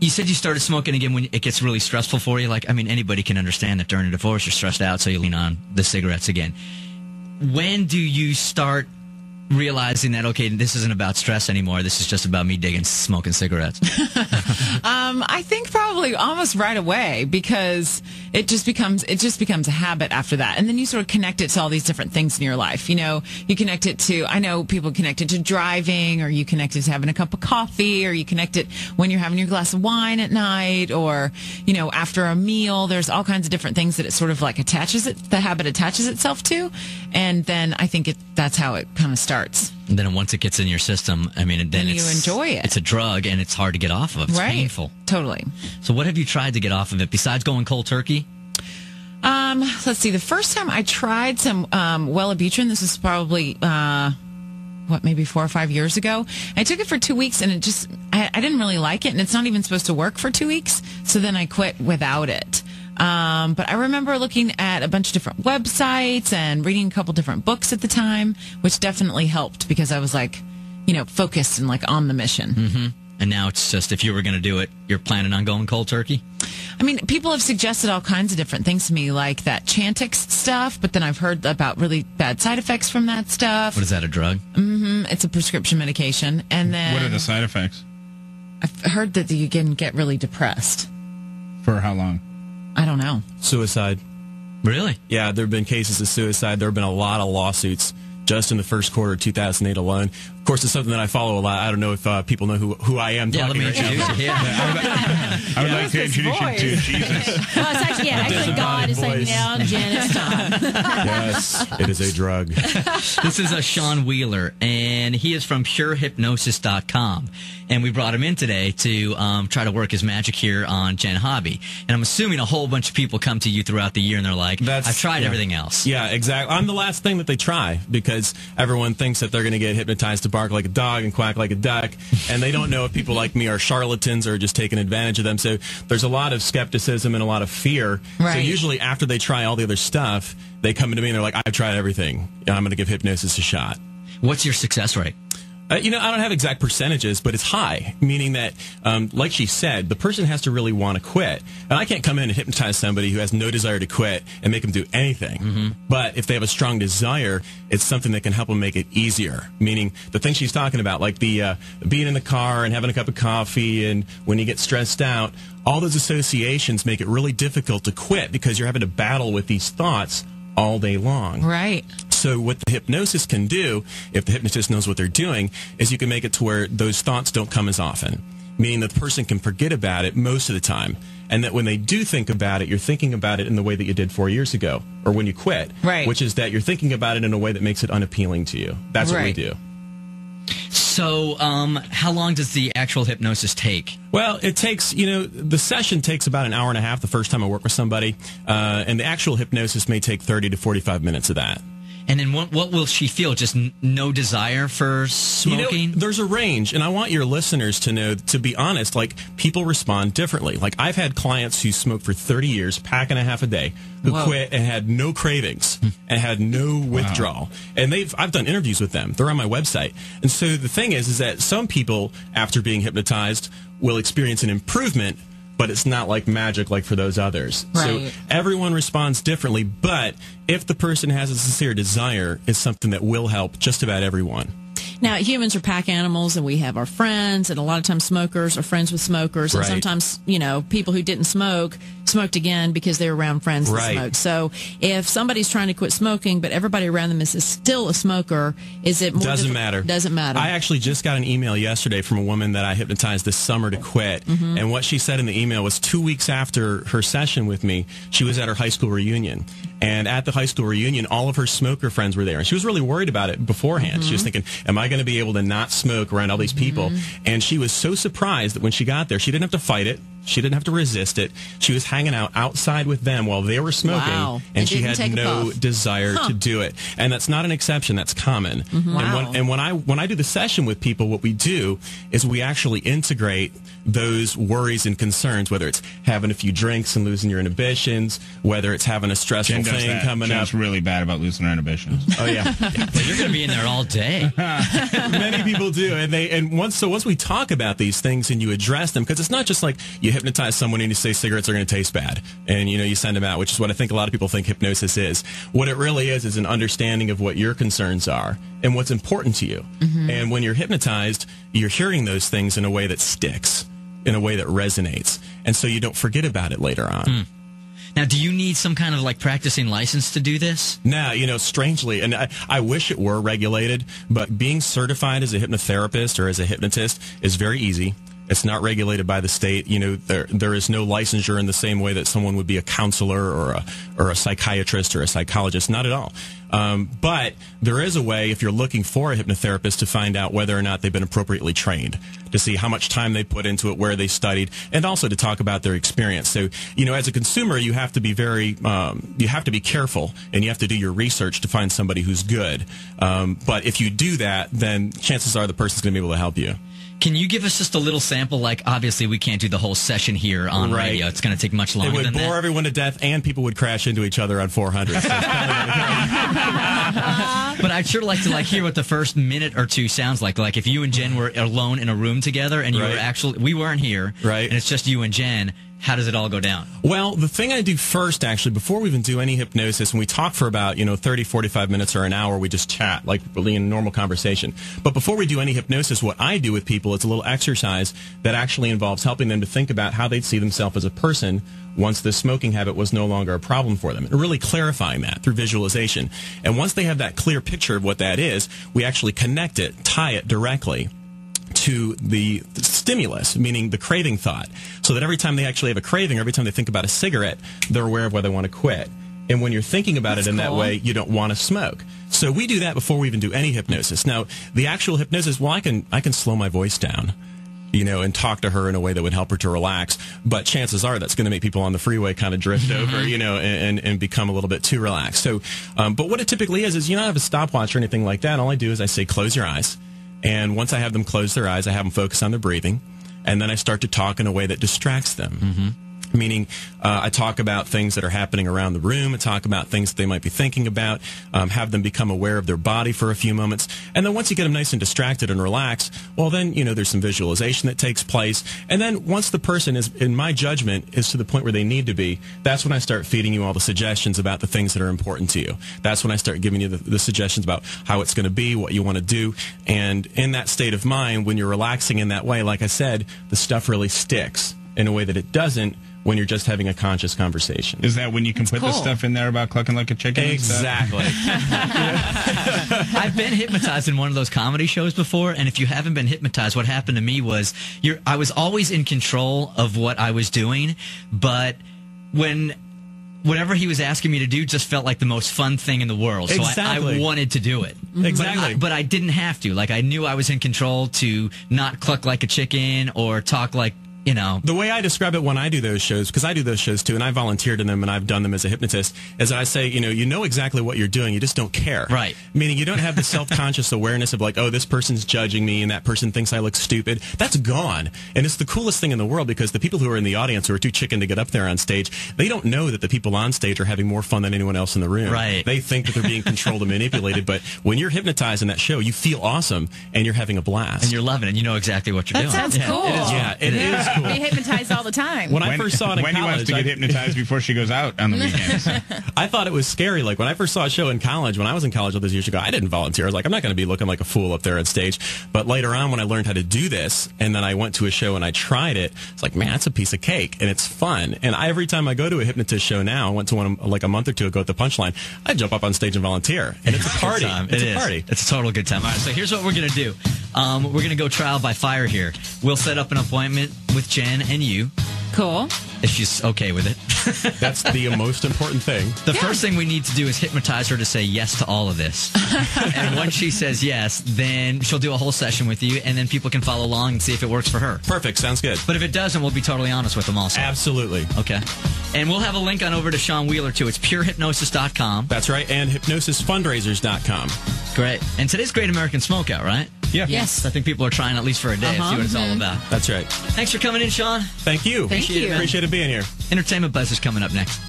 You said you started smoking again when it gets really stressful for you. Like, I mean, anybody can understand that during a divorce you're stressed out, so you lean on the cigarettes again. When do you start realizing that, okay, this isn't about stress anymore, this is just about me smoking cigarettes? I think probably almost right away, because it just becomes a habit after that. And then you sort of connect it to all these different things in your life. You know, you connect it to, I know people connect it to driving, or you connect it to having a cup of coffee, or you connect it when you're having your glass of wine at night, or, you know, after a meal. There's all kinds of different things that it sort of like the habit attaches itself to. And then I think that's how it kind of starts. And then once it gets in your system, I mean, then you enjoy it. It's a drug, and it's hard to get off of. It's painful. Totally. So what have you tried to get off of it besides going cold turkey? Let's see. The first time I tried some Wellbutrin, this was probably, maybe 4 or 5 years ago. I took it for 2 weeks, and it just, I didn't really like it, and it's not even supposed to work for 2 weeks. So then I quit without it. But I remember looking at a bunch of different websites and reading a couple different books at the time, which definitely helped, because I was like, you know, focused and like on the mission. Mm-hmm. And now it's just, if you were going to do it, you're planning on going cold turkey? I mean, people have suggested all kinds of different things to me, like that Chantix stuff, but then I've heard about really bad side effects from that stuff. What is that, a drug? Mm-hmm. It's a prescription medication. And then, what are the side effects? I've heard that you can get really depressed. For how long? I don't know. Suicide. Really? Yeah, there have been cases of suicide. There have been a lot of lawsuits just in the first quarter of 2008 alone. Of course, it's something that I follow a lot. I don't know if people know who I am. Yeah, let me introduce you. I would like to introduce you to Jesus. Well, it's actually, actually God is like, now, Jen, it's time. Yes, it is a drug. This is Sean Wheeler, and he is from purehypnosis.com. And we brought him in today to try to work his magic here on Jenn Hobby. And I'm assuming a whole bunch of people come to you throughout the year and they're like, I've tried everything else. Yeah, exactly. I'm the last thing that they try, because everyone thinks that they're going to get hypnotized to bark like a dog and quack like a duck. And they don't know if people like me are charlatans or just taking advantage of them. So there's a lot of skepticism and a lot of fear. Right. So usually after they try all the other stuff, they come to me and they're like, I've tried everything. I'm going to give hypnosis a shot. What's your success rate? You know, I don't have exact percentages, but it's high, meaning that, like she said, the person has to really want to quit. And I can't come in and hypnotize somebody who has no desire to quit and make them do anything. Mm-hmm. But if they have a strong desire, it's something that can help them make it easier, meaning the thing she's talking about, like the being in the car and having a cup of coffee and when you get stressed out, all those associations make it really difficult to quit because you're having to battle with these thoughts all day long. Right. So what the hypnosis can do, if the hypnotist knows what they're doing, is you can make it to where those thoughts don't come as often, meaning that the person can forget about it most of the time, and that when they do think about it, you're thinking about it in the way that you did 4 years ago, or when you quit, right, which is that you're thinking about it in a way that makes it unappealing to you. That's right. What we do. So how long does the actual hypnosis take? Well, it takes, you know, the session takes about an hour and a half the first time I work with somebody, and the actual hypnosis may take 30 to 45 minutes of that. And then what will she feel? Just no desire for smoking? You know, there's a range, and I want your listeners to know, to be honest, like, people respond differently. Like, I've had clients who smoked for 30 years, pack and a half a day, who quit and had no cravings and had no withdrawal. Wow. And I've done interviews with them. They're on my website. And so the thing is that some people, after being hypnotized, will experience an improvement, but it's not like magic like for those others. Right. So everyone responds differently, but if the person has a sincere desire, it's something that will help just about everyone. Now, humans are pack animals, and we have our friends, and a lot of times smokers are friends with smokers, right, and sometimes, you know, people who didn't smoke smoked again because they're around friends right, that smoked. So if somebody's trying to quit smoking, but everybody around them is still a smoker, is it more difficult? Matter. Doesn't matter. I actually just got an email yesterday from a woman that I hypnotized this summer to quit, mm-hmm, and what she said in the email was 2 weeks after her session with me, she was at her high school reunion, and at the high school reunion, all of her smoker friends were there, and she was really worried about it beforehand. Mm-hmm. She was thinking, am I going to be able to not smoke around all these people? Mm-hmm. And she was so surprised that when she got there, she didn't have to fight it. She didn't have to resist it. She was happy hanging out outside with them while they were smoking, and she had no desire to do it. And that's not an exception. That's common. Mm-hmm. Wow. And when I do the session with people, what we do is we actually integrate those worries and concerns, whether it's having a few drinks and losing your inhibitions, whether it's having a stressful thing coming up. Jen's really bad about losing her inhibitions. Oh, yeah. But you're going to be in there all day. Many people do. And once we talk about these things and you address them, because it's not just like you hypnotize someone and you say cigarettes are going to taste bad and, you know, you send them out, which is what I think a lot of people think hypnosis is. What it really is an understanding of what your concerns are and what's important to you. Mm-hmm. And when you're hypnotized, you're hearing those things in a way that sticks, in a way that resonates. And so you don't forget about it later on. Mm. Now, do you need some kind of, like, practicing license to do this? No, you know, strangely, and I wish it were regulated, but being certified as a hypnotherapist or as a hypnotist is very easy. It's not regulated by the state. You know, there is no licensure in the same way that someone would be a counselor or a psychiatrist or a psychologist. Not at all. But there is a way, if you're looking for a hypnotherapist, to find out whether or not they've been appropriately trained, to see how much time they put into it, where they studied, and also to talk about their experience. So, you know, as a consumer, you have to be very, you have to be careful, and you have to do your research to find somebody who's good. But if you do that, then chances are the person's going to be able to help you. Can you give us just a little sample? Like, obviously, we can't do the whole session here on radio. It's going to take much longer than that. It would bore everyone to death, and people would crash into each other on 400. So but I'd sure like to hear what the first minute or two sounds like. Like, if you and Jen were alone in a room together, and you were actually, we weren't here, and it's just you and Jen. How does it all go down? Well, the thing I do first, actually, before we even do any hypnosis, and we talk for about, you know, 30, 45 minutes or an hour, we just chat, like really in normal conversation. But before we do any hypnosis, what I do with people, it's a little exercise that actually involves helping them to think about how they'd see themselves as a person once the smoking habit was no longer a problem for them, and really clarifying that through visualization. And once they have that clear picture of what that is, we actually connect it, tie it directly to the stimulus, meaning the craving thought, so that every time they actually have a craving, every time they think about a cigarette, they're aware of why they want to quit. And when you're thinking about it in that way, you don't want to smoke. So we do that before we even do any hypnosis. Now, the actual hypnosis, well, I can slow my voice down, you know, and talk to her in a way that would help her to relax. But chances are that's going to make people on the freeway kind of drift over, you know, and become a little bit too relaxed. So, but what it typically is you don't have a stopwatch or anything like that. All I do is I say, close your eyes. And once I have them close their eyes, I have them focus on their breathing. And then I start to talk in a way that distracts them. Mm-hmm. Meaning I talk about things that are happening around the room. I talk about things that they might be thinking about. Have them become aware of their body for a few moments. And then once you get them nice and distracted and relaxed, well, then, you know, there's some visualization that takes place. And then once the person is, in my judgment, is to the point where they need to be, that's when I start feeding you all the suggestions about the things that are important to you. That's when I start giving you the suggestions about how it's going to be, what you want to do. And in that state of mind, when you're relaxing in that way, like I said, the stuff really sticks in a way that it doesn't when you're just having a conscious conversation. Is that when you can put the stuff in there about clucking like a chicken? Exactly. I've been hypnotized in one of those comedy shows before, and if you haven't been hypnotized, what happened to me was I was always in control of what I was doing, but whatever he was asking me to do just felt like the most fun thing in the world. So I wanted to do it. Exactly. But I didn't have to. Like, I knew I was in control to not cluck like a chicken or talk like, you know. The way I describe it when I do those shows, because I do those shows too, and I volunteered in them and I've done them as a hypnotist, is I say, you know exactly what you're doing, you just don't care. Right. Meaning you don't have the self-conscious awareness of like, oh, this person's judging me and that person thinks I look stupid. That's gone. And it's the coolest thing in the world, because the people who are in the audience who are too chicken to get up there on stage, they don't know that the people on stage are having more fun than anyone else in the room. Right. They think that they're being controlled and manipulated, but when you're hypnotized in that show, you feel awesome and you're having a blast. And you're loving it and you know exactly what you're doing. That sounds cool. Yeah, it is. Cool. They hypnotize all the time. When I first saw it in college, Wendy wants to get hypnotized before she goes out on the weekends. I thought it was scary. Like, when I first saw a show in college, when I was in college all those years ago, I didn't volunteer. I was like, I'm not going to be looking like a fool up there on stage. But later on, when I learned how to do this, and then I went to a show and I tried it, it's like, man, that's a piece of cake, and it's fun. And every time I go to a hypnotist show now, I went to one like a month or two ago at the Punchline, I jump up on stage and volunteer, and it's a party. It's a party. It's a total good time. All right, so here's what we're going to do. We're going to go trial by fire here. We'll set up an appointment with Jen and you. Cool. If she's okay with it. That's the most important thing. The first thing we need to do is hypnotize her to say yes to all of this. And once she says yes, then she'll do a whole session with you, and then people can follow along and see if it works for her. Perfect. Sounds good. But if it doesn't, we'll be totally honest with them also. Absolutely. Okay. And we'll have a link on over to Sean Wheeler, too. It's purehypnosis.com. That's right. And hypnosisfundraisers.com. Great. And today's Great American Smokeout, right? Yeah. Yes. I think people are trying at least for a day to see what it's all about. That's right. Thanks for coming in, Sean. Thank you. Appreciate it, man. Appreciate it being here. Entertainment Buzz is coming up next.